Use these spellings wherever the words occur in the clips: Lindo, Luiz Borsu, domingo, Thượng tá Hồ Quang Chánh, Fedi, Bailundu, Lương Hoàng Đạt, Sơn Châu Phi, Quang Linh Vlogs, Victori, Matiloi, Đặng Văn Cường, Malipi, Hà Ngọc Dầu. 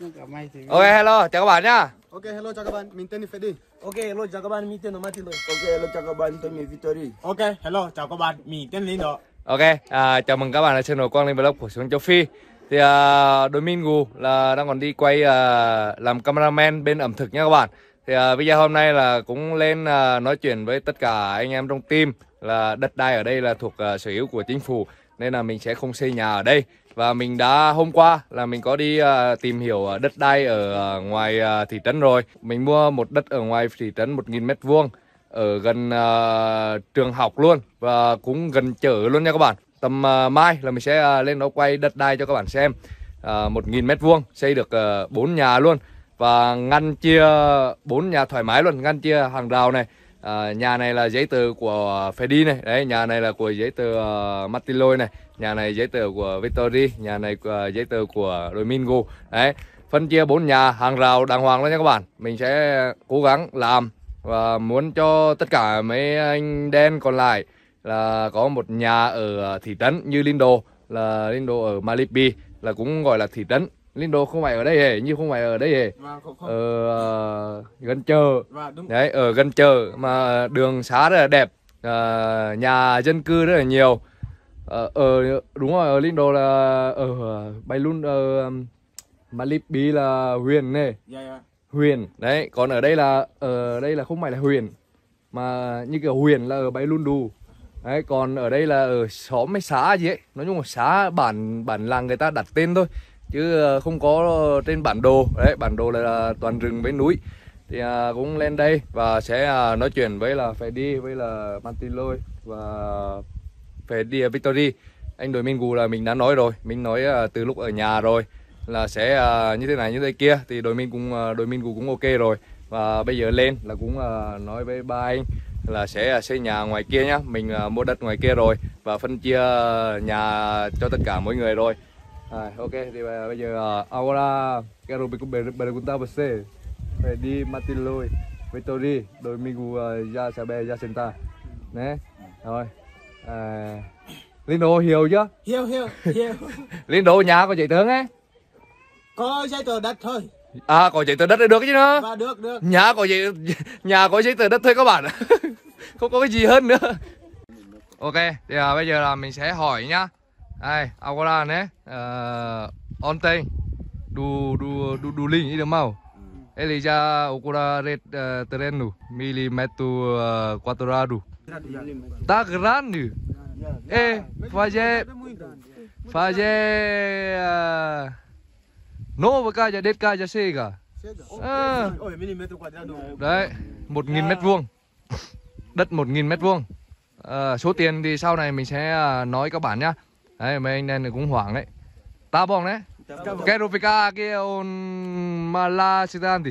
Ok, hello, chào các bạn nhá. Ok, hello chào các bạn, mình tên Fedi. Ok, hello chào các bạn, mình tên là Matiloi. Ok, hello chào các bạn, tôi là Victori. Ok, hello chào các bạn, mình tên Lindo. Ok, chào mừng các bạn là channel Quang Linh Vlogs của Sơn Châu Phi. Thì Domingo là đang còn đi quay làm cameraman bên ẩm thực nha các bạn. Thì video hôm nay là cũng lên nói chuyện với tất cả anh em trong team là đất đai ở đây là thuộc sở hữu của chính phủ, nên là mình sẽ không xây nhà ở đây. Và mình đã hôm qua là mình có đi tìm hiểu đất đai ở ngoài thị trấn rồi. Mình mua một đất ở ngoài thị trấn 1000m² ở gần trường học luôn và cũng gần chợ luôn nha các bạn. Tầm mai là mình sẽ lên đó quay đất đai cho các bạn xem. 1000m² xây được 4 nhà luôn và ngăn chia 4 nhà thoải mái luôn, ngăn chia hàng rào này. Nhà này là giấy tờ của Fedi này, đấy, nhà này là của giấy tờ Matiloi này, nhà này giấy tờ của Victori, nhà này giấy tờ của Domingo. Đấy, phân chia 4 nhà, hàng rào đàng hoàng đó nha các bạn. Mình sẽ cố gắng làm và muốn cho tất cả mấy anh đen còn lại là có một nhà ở thị trấn như Lindo ở Malipi là cũng gọi là thị trấn. Lindo không phải ở đây hề, như không phải ở đây hề, ở gần chợ, đấy, ở gần chợ mà đường xá rất là đẹp, nhà dân cư rất là nhiều. Đúng rồi, ở Lindo là ở Bailundu, Malipi là huyện này, huyện đấy, còn ở đây là không phải là huyện mà như kiểu huyện là ở Bailundu. Đấy, còn ở đây là ở xóm hay xã gì ấy, nói chung là xã bản làng người ta đặt tên thôi, chứ không có trên bản đồ. Đấy, bản đồ là toàn rừng với núi. Thì cũng lên đây và sẽ nói chuyện với là Fedi, với là Matiloi và Fedi Victori. Anh đội Minh Gù là mình đã nói rồi, mình nói từ lúc ở nhà rồi là sẽ như thế này như thế kia, thì đội Minh Gù cũng ok rồi. Và bây giờ lên là cũng nói với ba anh là sẽ xây nhà ngoài kia nhá. Mình mua đất ngoài kia rồi và phân chia nhà cho tất cả mỗi người rồi. Ok, thì bây giờ ahora quiero preguntar você, Fedi, Matiloi, Victori, Domingo ya sabe ya sentar. Né? Rồi. Lindo hiểu chưa? Hiểu. Lindo nhà có giấy tờ ấy? Có giấy tờ đất thôi. À, có giấy tờ đất được chứ nữa. Và được. Nhà có giấy tờ đất thôi các bạn. Không có cái gì hơn nữa. Ok, thì bây giờ là mình sẽ hỏi nhá. Đây, ahora né. Ontem do Linh đi được mau. Elija okura red terreno milimetro quadrado. Tá grande. É, fazer nova casa, đất casa sega. Ôi, milimetro quadrado. Đấy, 1000m². Đất 1000m². Số tiền thì sau này mình sẽ nói các bạn nhá. Đấy, mấy anh này cũng hoảng đấy. Ta bong đấy. Quero ficar aqui on mala cidade.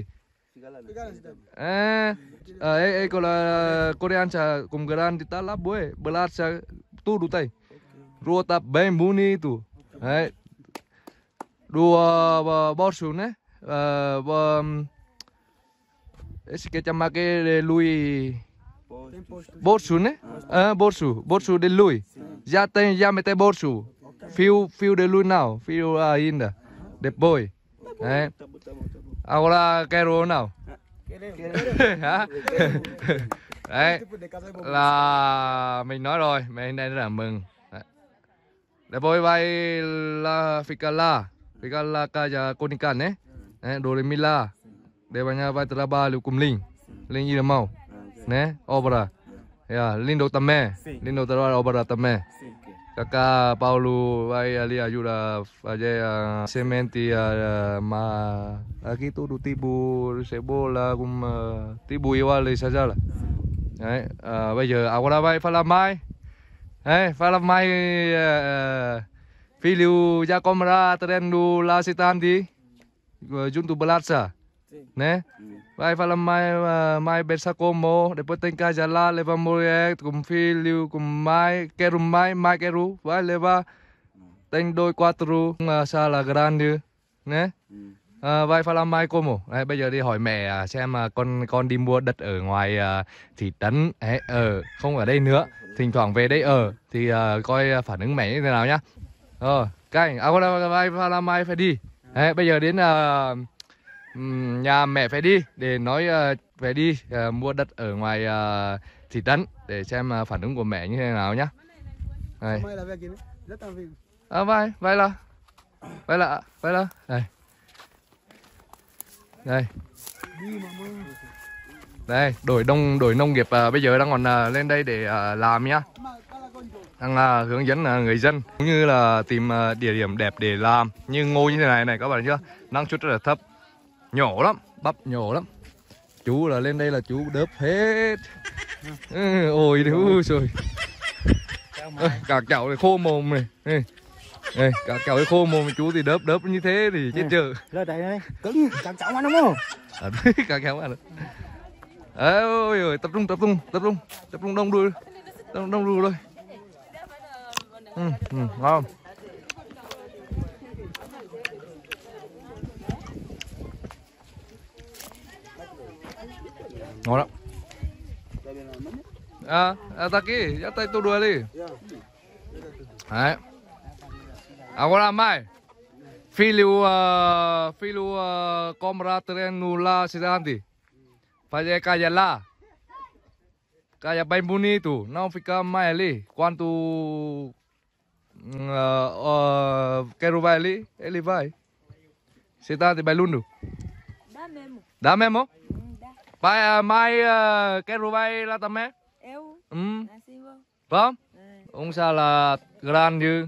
Coreança com grande tá lá boa, beleza tudo tem. Rua tá bem bonito. Đấy. Rua Borsu né. Esse que chama que de Luiz Borsu né? Borsu de Luiz. Já tem, já meteu Borsu. Fio de luz nào, fio ainda, depois. Đấy. Agora quero nào. Đấy. Là mình nói rồi, mấy anh đây rất là mừng. Depois vai la ficar lá casa conican né? Doremila. Devanya vai trabalhar com Linh gì là mau. Né? Obra. Yeah, Lindo também. Lindo trabalha obra também. Kakak Paulo vai ali ajuda fazer semente ma aqui tudo tipo cebola com tipo igual e sajala. Đấy, bây giờ agora vai falar mais. Đấy, falar mais filho já compra terreno lá cidade junto Belarsa. Né? Vai falar mais bersa como, depois tem casa lá, leva mulher, com filho, com mãe quero, vai levar, tem 2, 4, uma sala grande, né? Vai falar mais como. Đấy, bây giờ đi hỏi mẹ xem mà con đi mua đất ở ngoài thị trấn, không ở đây nữa, thỉnh thoảng về đây ở, thì coi phản ứng mẹ như thế nào nhá. Cái, agora vai falar mais Fedi. Đấy, bây giờ đến nhà mẹ Fedi để nói Fedi mua đất ở ngoài thị trấn để xem phản ứng của mẹ như thế nào nhá. Đây. À, vậy là đây. Đây. Đây, đổi nông nghiệp bây giờ đang còn lên đây để làm nhá. Đang hướng dẫn người dân cũng như là tìm địa điểm đẹp để làm. Như ngô như thế này này các bạn thấy chưa? Năng suất rất là thấp. Nhỏ lắm, bắp nhỏ lắm. Chú là lên đây là chú đớp hết. Ừ, ôi đứa rồi. Các cháu thì khô mồm này. Ê, các cháu thì khô mồm, chú thì đớp như thế thì chết chừ. Lên đây này, cứng các cháu ăn đúng không? Các cháu ăn. Ôi ơi, tập trung đông đuôi. Đông đuôi thôi. Ngon. Ngon lắm. Taki, dắt tay tôi đuôi đi. Đấy. Agora mai. Filho compra terreno lá cidade. Fazer casa lá. Casa bem bonito, não fica mais ali. Quanto quero vai ali, ele vai. Cidade Bailundu. Dá mesmo. Dá mesmo? Vai mai quero vai lá também? Eu. Vamos? Ông sao là grand như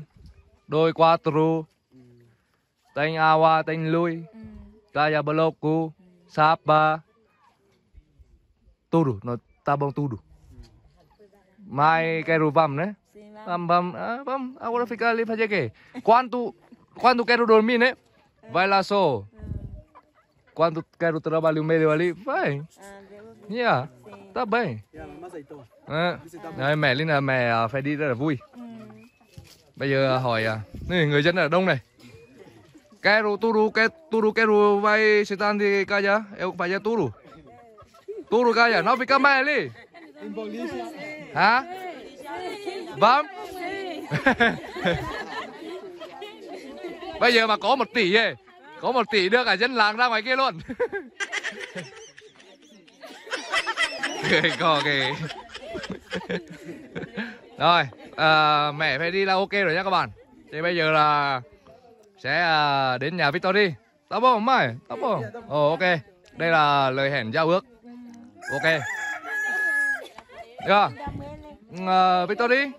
đôi quattro tên awa tên lui kaya bloku sapa tudu nó ta bông tudu mai keru vam đấy vam agora fica ali fazer que quando quero dormir né vai lá só quando quero trabalhar meio ali vai nha tá bem đấy. Mẹ Linh là mẹ Fedi rất là vui. Bây giờ hỏi người dân ở đông này. Keru vai setan di kaya, eu vaya turu. Turu kaya, nó fica mai ali. Hả? Vâng. Bây giờ mà có 1 tỷ ấy, có 1 tỷ đưa cả dân làng ra ngoài kia luôn. Có cái. Rồi, mẹ Fedi là ok rồi nha các bạn. Thì bây giờ là sẽ đến nhà Victori. Tao bông mày, tao bông. Ồ ok. Đây là lời hẹn giao ước. Ok. Được. Victori.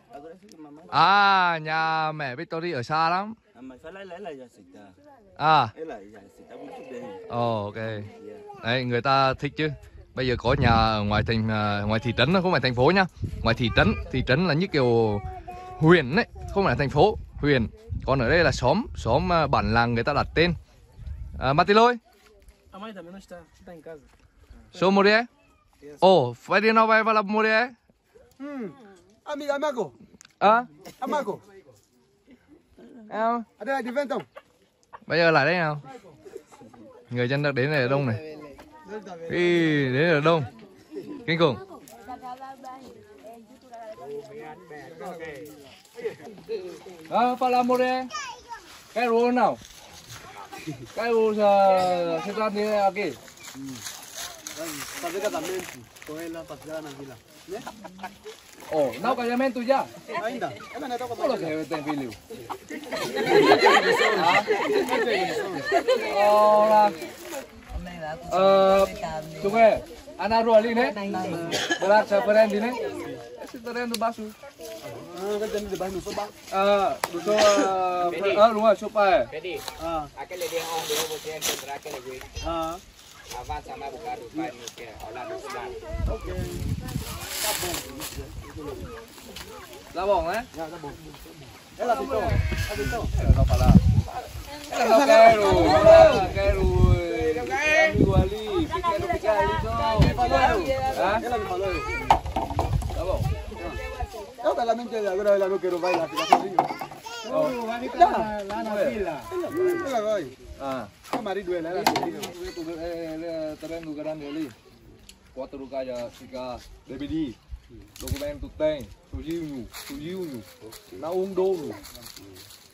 À, nhà mẹ Victori ở xa lắm. À. Ồ ok. Đấy, người ta thích chứ. Bây giờ có nhà ở ngoài thị trấn, không phải thành phố nhá. Ngoài thị trấn là như kiểu huyện đấy, không phải thành phố, huyện. Còn ở đây là xóm bản làng người ta đặt tên. Matiloi. Số Moria. Ồ, phải đi nói về là Moria. Amigo. À? Amigo. Em. Ở đây đi ven đồng. Bây giờ lại đây nào. Người dân đã đến này đông này. Ý, đấy là đông kinh khủng. Palamore cái rô nào cái rô giờ sẽ ra như là gì ồ nấu cái men tôi ra anh ta có được cái tên Philiu là chúng em anh ăn rồi đi đấy, bữa sáng bữa đêm đi đấy, bữa đêm tôi bắt chú, cái chân tôi bắt được tôi bắt, đúng rồi chụp ảnh, cái này đi hông để bố xem được ra cái này gì, và sáng mai bố cá được vài miếng kia, họ làm được làm, ok, ra bỏng đấy, ra bỏng, đấy là pito, đâu phải là, đấy là cái rồi, cái rồi. Documento tem, sozinho, sozinho, na undo,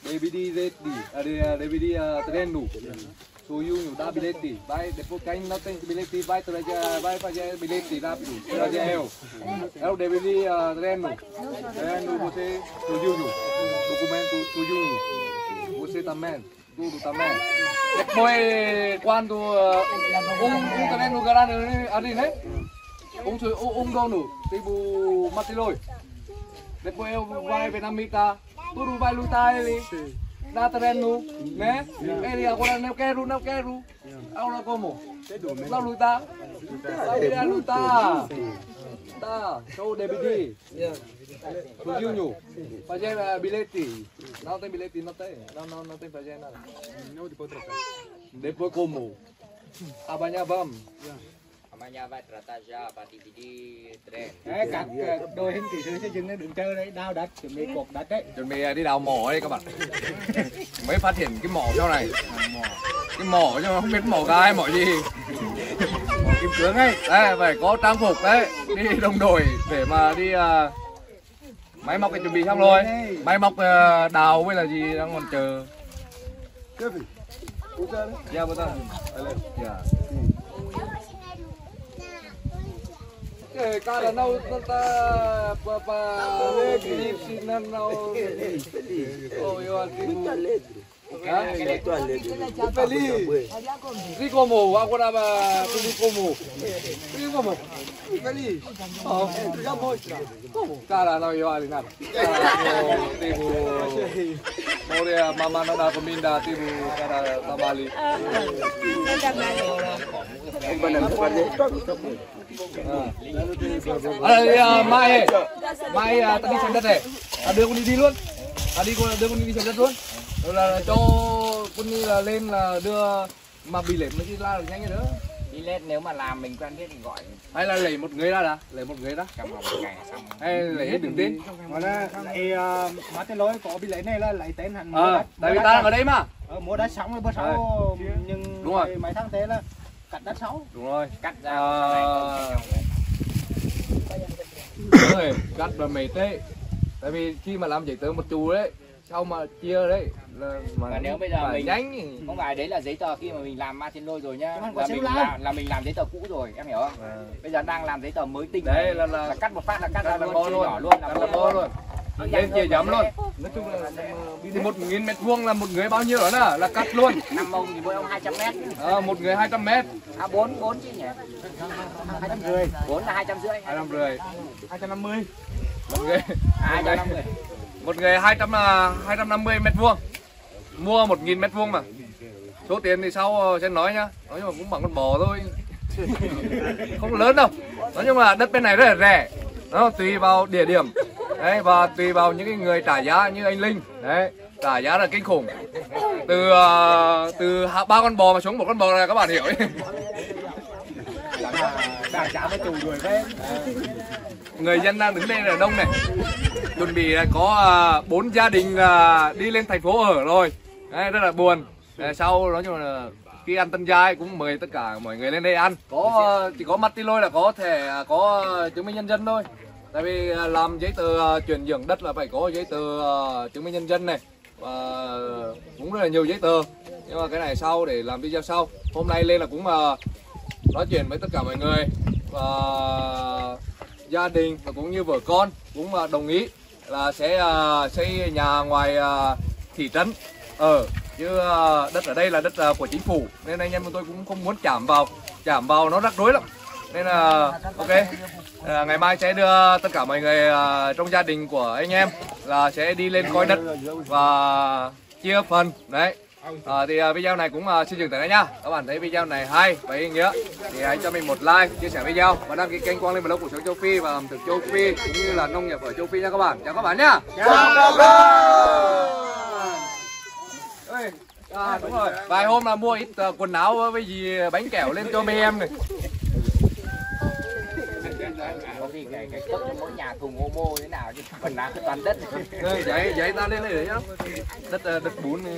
DVD ready, DVD treino, sozinho, dá bilhete, vai depois quem não tem bilhete vai fazer bilhete rápido, trazer eu, eu DVD treino, treino você sozinho, documento sozinho, você também, tudo também. Depois quando treino grande ali né? Dono, tipo Matiloi. Depois eu vai Vietnamita, tudo vai lutar ele. Dá treino, né? Ele agora não quero. Agora como? Lá lutar. Lá lutar. Tá, show DVD. Sozinho. Fazer bilhete. Não tem bilhete, não tem. Não tem fazer nada. Depois como? Abanhar vamos. Nhà vai tratar já và đi tren. Các đội hình kỹ sư xây dựng nó đứng chơi đấy, đào đất, chuẩn bị cột đất đấy. Chuẩn bị đi đào mỏ đây các bạn. Mới phát hiện cái mỏ sau này. Cái mỏ nhưng mà không biết mỏ cái mỏ gì. Mỏ kim cương ấy. Đấy, phải có trang phục đấy, đi đồng đội để mà đi máy móc chuẩn bị xong rồi. Máy móc đào với là gì đang còn chờ. Cái gì? Dạ bữa ta. Dạ. Cara não tanta papá Felipe não oh eu aqui feliz ricomo agora vai ricomo feliz já mostra cara não eu ali nada tipo olha mamãe não dá comida tipo cara trabalho mai ta đi xem đất này, ta đưa con đi luôn, đưa con đi xem đất luôn, rồi là cho con đi là lên là đưa mà bị lẻm nó đi la được nhanh như nữa. Đi lên nếu mà làm mình quen biết thì gọi. Hay là lấy một người ra, cầm một ngày xong. Hay lấy hết đường đến. Còn đây, má tên lối có bị lấy này là lấy tên hẳn mua đất. Tại vì ta ở đây mà. Mua đất sóng rồi bữa sau nhưng mấy tháng thế là cắt đất sáu. Đúng rồi. Cắt ra. Cắt là mệt đấy. Tại vì khi mà làm giấy tờ một chú đấy, sau mà chia đấy là mà nếu bây giờ mình đánh không phải đấy là giấy tờ khi mà mình làm Matiloi rồi nhá, là mình làm giấy tờ cũ rồi, em hiểu không? À. Bây giờ đang làm giấy tờ mới tinh. Đấy là cắt một phát là cắt ra là bó luôn, lên chia giấm luôn. Nói chung là thì 1.000 m² là một người bao nhiêu đó là cắt luôn. 5 ông thì mỗi ông 200 m. Một người 200 m. À 4 chứ nhỉ? 250. 4 là 250. 250. 250. Một người 250 m². Mua 1.000 m² mà. Số tiền thì sau sẽ nói nhá. Nói nhưng mà cũng bằng con bò thôi. Không lớn đâu. Nói nhưng mà đất bên này rất là rẻ. Nó tùy vào địa điểm. Đấy, và tùy vào những cái người trả giá như anh Linh. Đấy, trả giá là kinh khủng. Từ 3 con bò mà xuống 1 con bò là các bạn hiểu. Trả giá với chủ đuổi với. Người dân đang đứng đây là đông này. Chuẩn bị có 4 gia đình đi lên thành phố ở rồi. Đấy, rất là buồn. Sau nói chung là khi ăn tân gia cũng mời tất cả mọi người lên đây ăn. Chỉ có Matiloi là có thể có chứng minh nhân dân thôi. Tại vì làm giấy tờ chuyển nhượng đất là phải có giấy tờ chứng minh nhân dân này. Và cũng rất là nhiều giấy tờ. Nhưng mà cái này sau để làm video sau. Hôm nay lên là cũng nói chuyện với tất cả mọi người. Và gia đình và cũng như vợ con cũng đồng ý là sẽ xây nhà ngoài thị trấn. Chứ đất ở đây là đất của chính phủ. Nên anh em tôi cũng không muốn chạm vào nó rắc rối lắm. Nên là ok. Ngày mai sẽ đưa tất cả mọi người trong gia đình của anh em là sẽ đi lên coi đất và chia phần đấy. Thì video này cũng xin dừng tại đây nha. Các bạn thấy video này hay và ý nghĩa thì hãy cho mình một like, chia sẻ video và đăng ký kênh Quang Linh Vlogs của Sơn Châu Phi và ẩm thực Châu Phi cũng như là nông nghiệp ở Châu Phi nha các bạn. Chào các bạn nhá. Chào các bạn. Đúng rồi. Vài hôm là mua ít quần áo với gì bánh kẹo lên cho mấy em này. Có gì cái cấp cho mỗi nhà thùng ô mô thế nào chứ phần nào toàn đất. Đấy, ta lên đây đấy nhá. Đất bún này.